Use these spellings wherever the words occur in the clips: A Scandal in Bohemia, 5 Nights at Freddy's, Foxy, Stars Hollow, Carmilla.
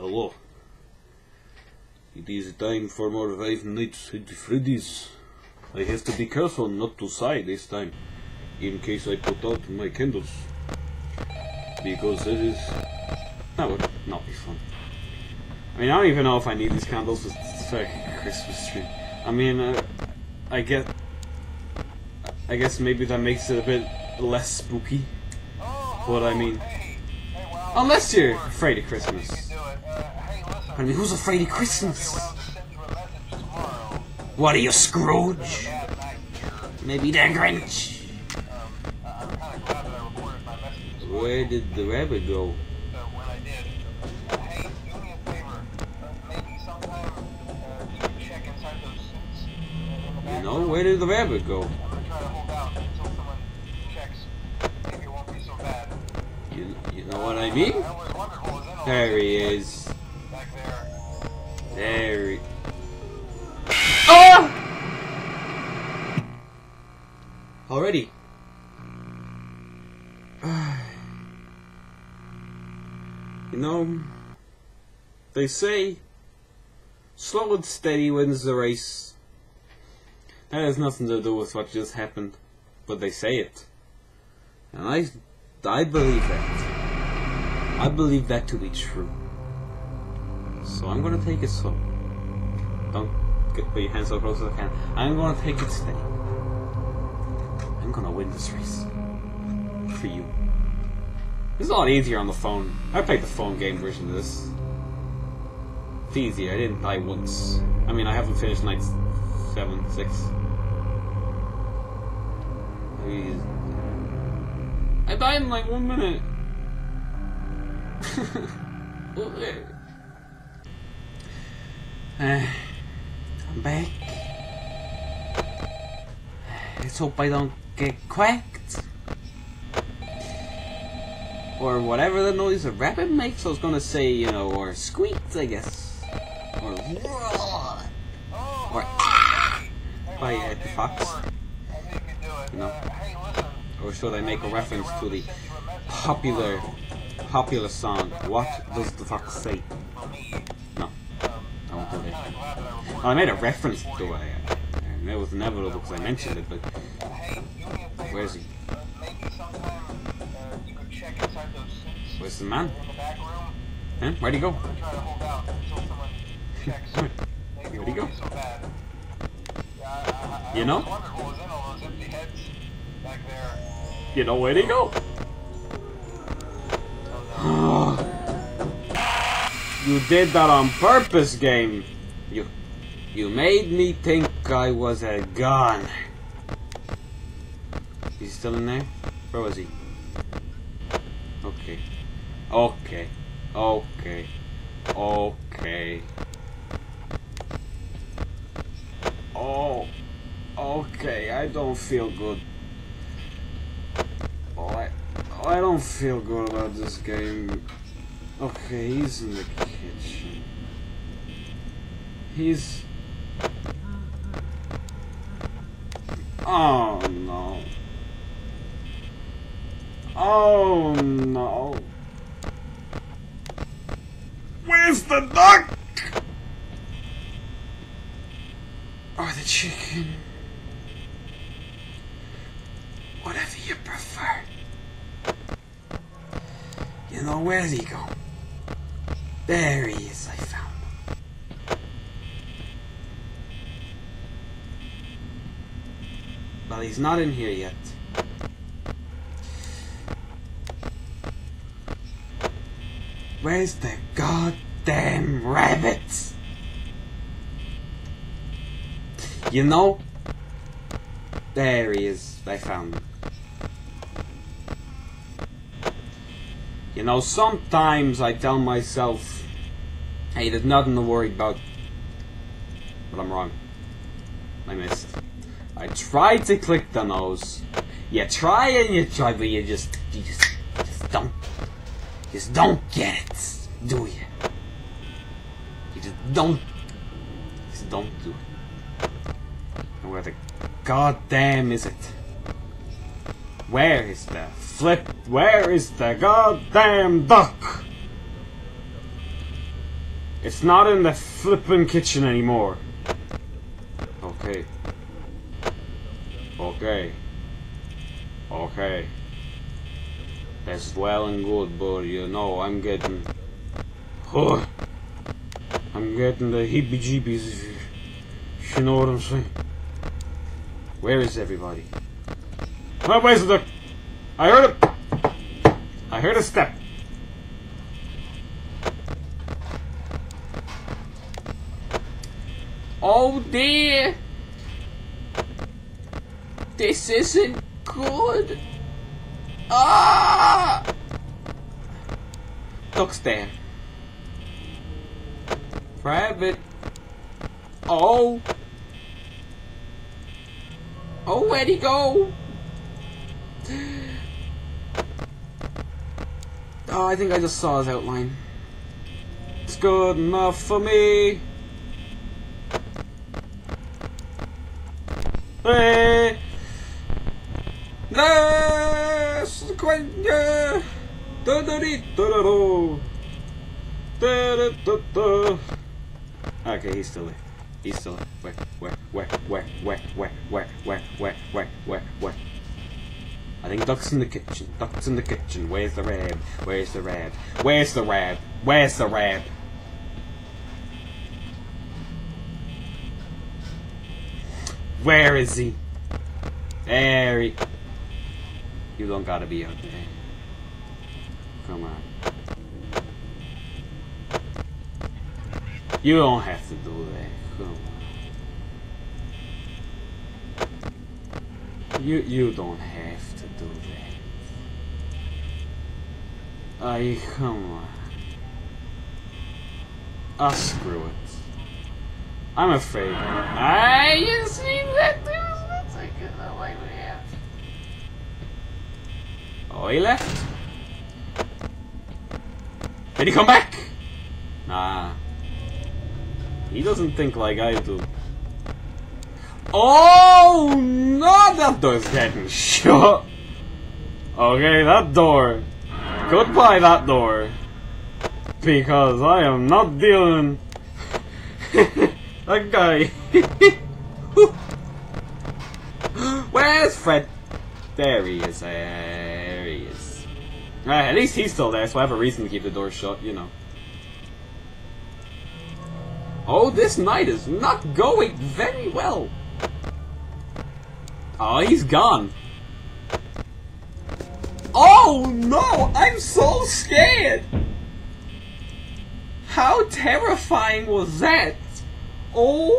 Hello. It is time for more 5 Nights at Freddy's. I have to be careful not to sigh this time, in case I put out my candles. Because that is... that would not be fun. I mean, I don't even know if I need these candles with the Christmas tree. I mean, I guess maybe that makes it a bit less spooky. But I mean... unless you're afraid of Christmas. I mean, who's afraid of Christmas? What are you, Scrooge? Maybe the Grinch? Where did the rabbit go? You know, where did the rabbit go? You know what I mean? There he is. There he... oh! Already. You know, they say slow and steady wins the race. That has nothing to do with what just happened, but they say it. And I believe that. I believe that to be true. So I'm gonna take it slow. Don't put your hands so close as I can. I'm gonna take it steady. I'm gonna win this race. For you. It's a lot easier on the phone. I played the phone game version of this. It's easier. I didn't die once. I mean, I haven't finished night 7, 6. I died in like 1 minute. I'm back. Let's hope I don't get quacked. Or whatever the noise a rabbit makes, I was gonna say, you know, or squeaked, I guess. Or roar. Or ah! By the fox. You know. Or should I make a reference to the popular song, What Does the Fox Say? No, I won't do that. Well, I made a reference to it, and it was inevitable because I mentioned it, but where is he? Where's the man? Huh? Where'd he go? Where'd he go? You know? You know, where'd he go? You did that on purpose, game. You made me think I was a gun. He's still in there? Where was he? Okay. Okay. Okay. Okay. Oh. Okay, I don't feel good. I don't feel good about this game. Okay, he's in the kitchen. He's... oh no. Oh no. Where's the duck? Or the chicken? Whatever you prefer. You know, where'd he go? There he is, I found him. Well, he's not in here yet. Where's the goddamn rabbit? You know? There he is, I found him. You know, sometimes I tell myself, hey, there's nothing to worry about. But I'm wrong. I missed. I tried to click the nose. You try and you try, but you just don't get it, do you? You just don't do it. And where the goddamn is it? Where is the flip? Where is the goddamn duck? It's not in the flippin' kitchen anymore. Okay. Okay. Okay. That's well and good, but you know, I'm getting... Ugh. I'm getting the heebie-jeebies, if you know what I'm saying. Where is everybody? No, where's the... I heard a step. Oh dear! This isn't good! Ah! Duck's there. Rabbit. Oh! Oh, where'd he go? Oh, I think I just saw his outline. It's good enough for me! Hey! Yes! Yeah! Okay, he's still there. He's still there. Where? I think Duck's in the kitchen. Duck's in the kitchen. Where's the rab? Where's the rab? Where's the rab? Where's the rab? Where is he? There he... You don't gotta be out there. Come on. You don't have to do that. Come on. You don't have to do that. Come on. Ah, screw it. I'm afraid. You see that dude? That's like another way we have. Oh, he left. Did he come back? Nah. He doesn't think like I do. Oh no! That door's getting shut. Okay, that door. Goodbye, that door. Because I am not dealing. That guy. Where's Fred? There he is. There he is. Right, at least he's still there, so I have a reason to keep the door shut, you know. Oh, this night is not going very well. Oh, he's gone. Oh no! I'm so scared! How terrifying was that? Oh,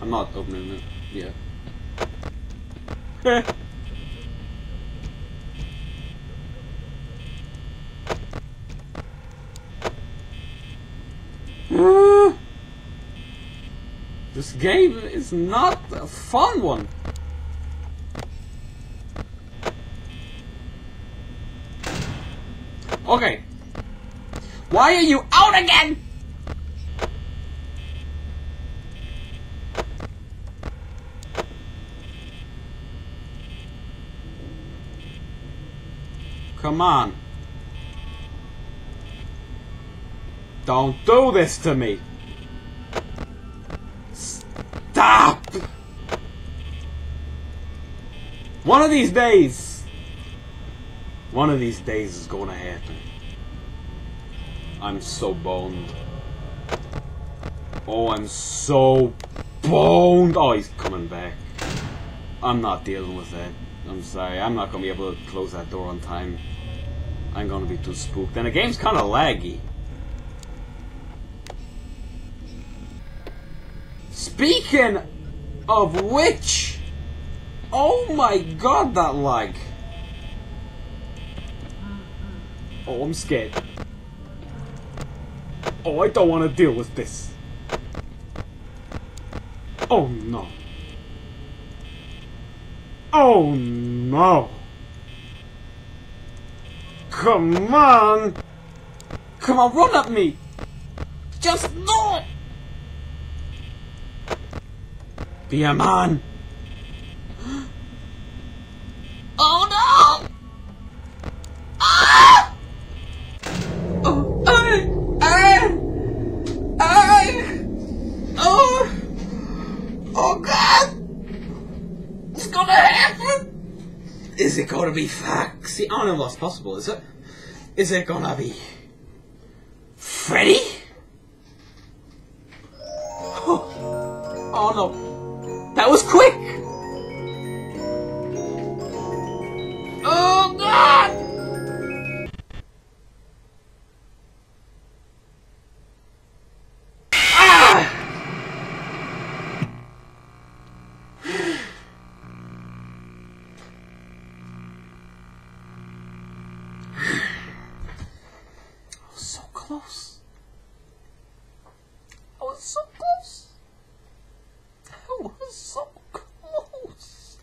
I'm not opening it. Yeah. This game is not a fun one. Okay. Why are you out again? Come on. Don't do this to me. Stop! One of these days. One of these days is gonna happen. I'm so boned. Oh, I'm so boned. Oh, he's coming back. I'm not dealing with that. I'm sorry, I'm not gonna be able to close that door on time. I'm gonna be too spooked. And the game's kinda laggy. Speaking of which, oh my god, that lag. Oh, I'm scared. Oh, I don't wanna deal with this. Oh no. Oh no! Come on! Come on, run at me! Just do it! Be a man! Oh no! Ah! Oh, Is it gonna be Foxy? I don't know what's possible, is it? Is it gonna be Freddy? Oh no. That was quick! Oh God! Ah! I was so close. I was so close.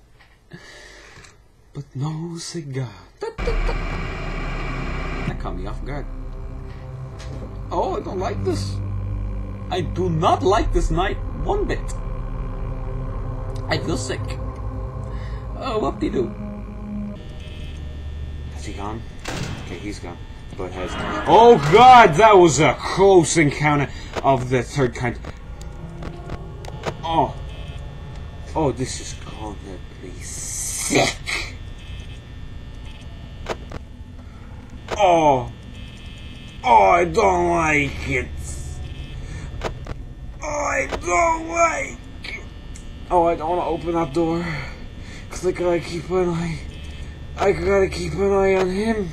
But no cigar. That caught me off guard. Oh, I don't like this. I do not like this night one bit. I feel sick. Oh, whoop-de-doo. Is he gone? Okay, he's gone. But has. Oh God, that was a close encounter of the third kind. Oh. Oh, this is gonna be sick. Oh, I don't like it. Oh, I don't like it. Oh, I don't want to open that door. Because I gotta keep an eye on him.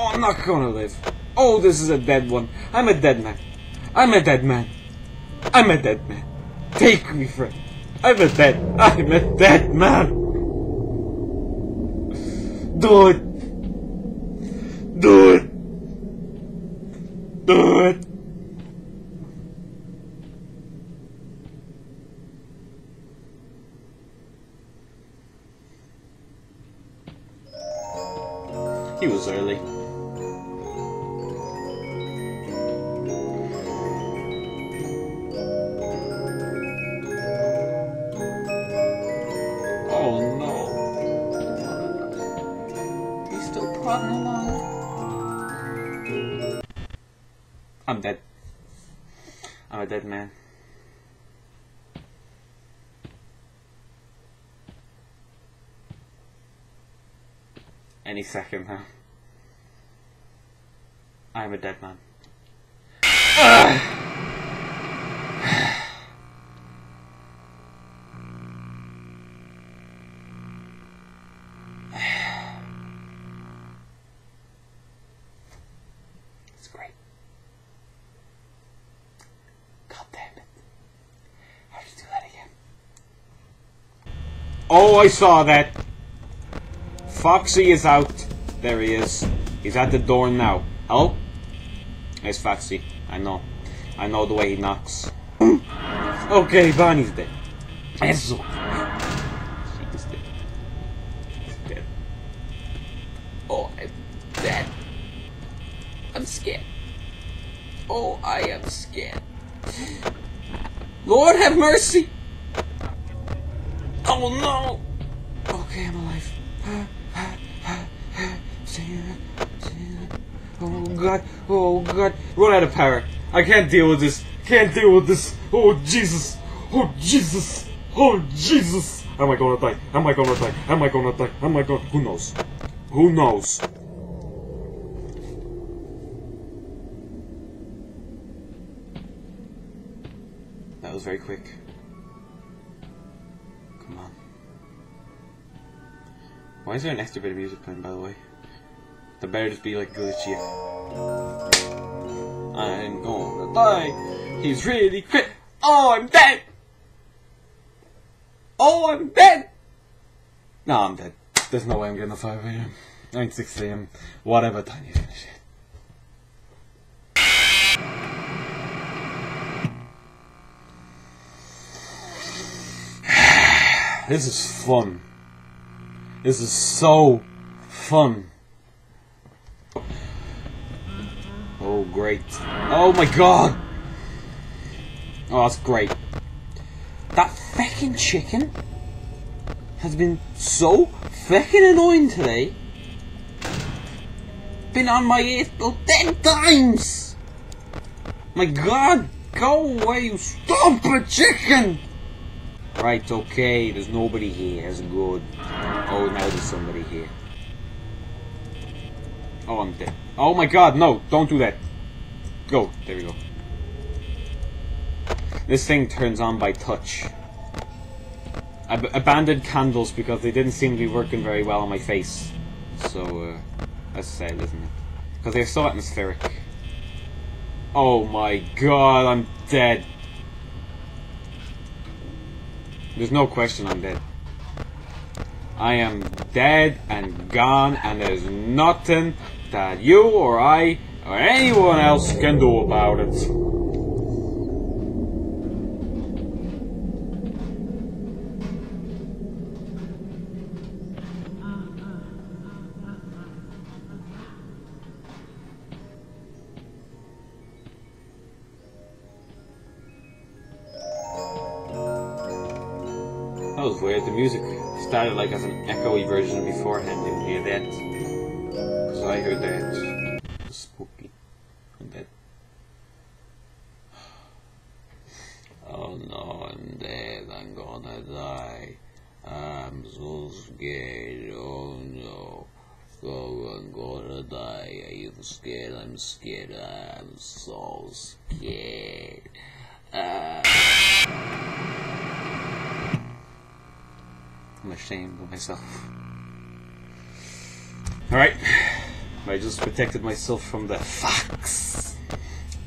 Oh, I'm not gonna live. Oh, this is a dead one. I'm a dead man. I'm a dead man. I'm a dead man. Take me, friend. I'm a dead man. Do it. Do it! Do it! He was early. Oh no. He's still plodding along. I'm dead. I'm a dead man. Any second now. I'm a dead man. It's great. Oh, I saw that. Foxy is out. There he is. He's at the door now. Hello? It's Foxy. I know. I know the way he knocks. Okay, Bonnie's dead. Ezzo. She's dead. She's dead. Oh, I'm dead. I'm scared. Oh, I am scared. Lord have mercy. Oh no! Okay, I'm alive. Oh God! Oh God! Run out of power! I can't deal with this! Can't deal with this! Oh Jesus! Oh Jesus! Oh Jesus! Am I gonna die? Am I gonna die? Am I gonna die? Am I gonna? Who knows? Who knows? That was very quick. Come on. Why is there an extra bit of music playing, by the way? The better just be like glitchy. I'm gonna die. He's really quick. Oh, I'm dead. Oh, I'm dead. No, I'm dead. There's no way I'm getting a 5 a.m. 9, 6 a.m. Whatever time you finish it. This is fun. This is so fun. Oh, great. Oh my God. Oh, that's great. That feckin' chicken has been so feckin' annoying today. Been on my ears till 10 times. My God, go away, you stupid chicken. Right, okay, there's nobody here, that's good. Oh, now there's somebody here. Oh, I'm dead. Oh my god, no, don't do that. Go, there we go. This thing turns on by touch. I abandoned candles because they didn't seem to be working very well on my face. So, that's sad, isn't it? Because they're so atmospheric. Oh my god, I'm dead. There's no question I'm dead. I am dead and gone, and there's nothing that you or I or anyone else can do about it. That was weird, the music started like as an echoey version beforehand, didn't hear that. So I heard that. Spooky. I'm dead. Oh no, I'm dead, I'm gonna die. I'm so scared, oh no. Oh, I'm gonna die, are you scared? I'm scared, I'm so scared. I'm ashamed of myself. Alright, I just protected myself from the fox.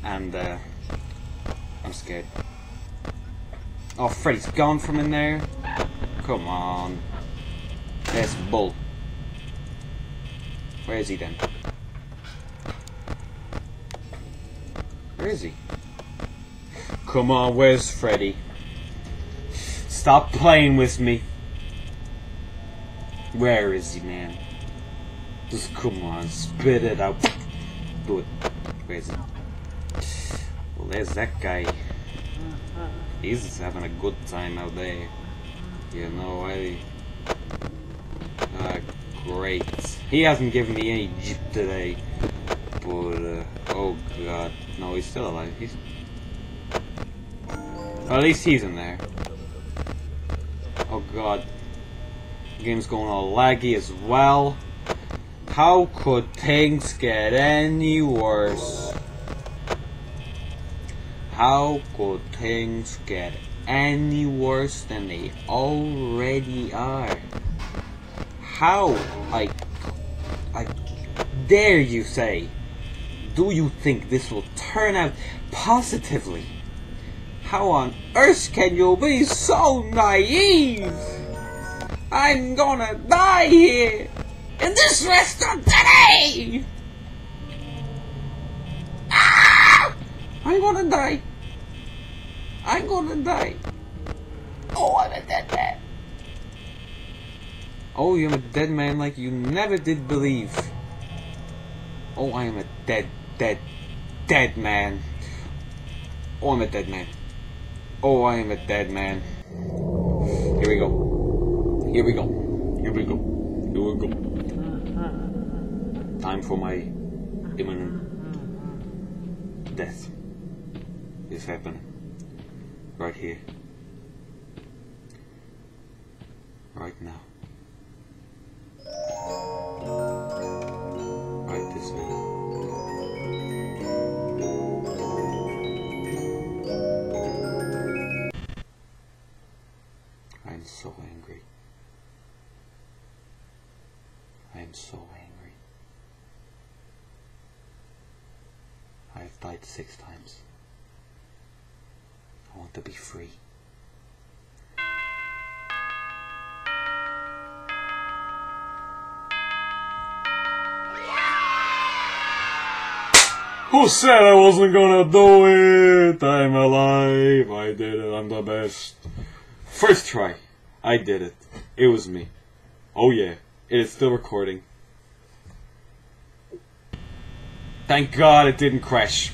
And, I'm scared. Oh, Freddy's gone from in there. Come on. That's bull. Where is he then? Where is he? Come on, where's Freddy? Stop playing with me. Where is he, man? Just come on, spit it out. Do it. Where is he? Well, there's that guy. He's having a good time out there. You know, great. He hasn't given me any jip today. But, oh god. No, he's still alive. He's... Well, at least he's in there. Oh god. Game's going all laggy as well. How could things get any worse? How could things get any worse than they already are? How? I dare you say, do you think this will turn out positively? How on earth can you be so naive? I'm gonna die here in this restaurant today. Ah! I'm gonna die. I'm gonna die. Oh, I'm a dead man. Oh, you're a dead man like you never did believe. Oh, I am a dead man. Oh, I'm a dead man. Oh, I am a dead man. Here we go. Here we go. Here we go. Here we go. Time for my imminent death. It's happening. Right here. Right now. Right this minute. I'm so angry. I'm so angry. I've died 6 times. I want to be free. Who said I wasn't gonna do it? I'm alive. I did it. I'm the best. First try. I did it. It was me. Oh yeah. It is still recording. Thank God it didn't crash.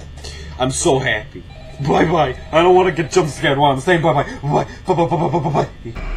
I'm so happy. Bye bye. I don't want to get jump scared while I'm saying bye bye. Bye bye bye bye bye bye bye.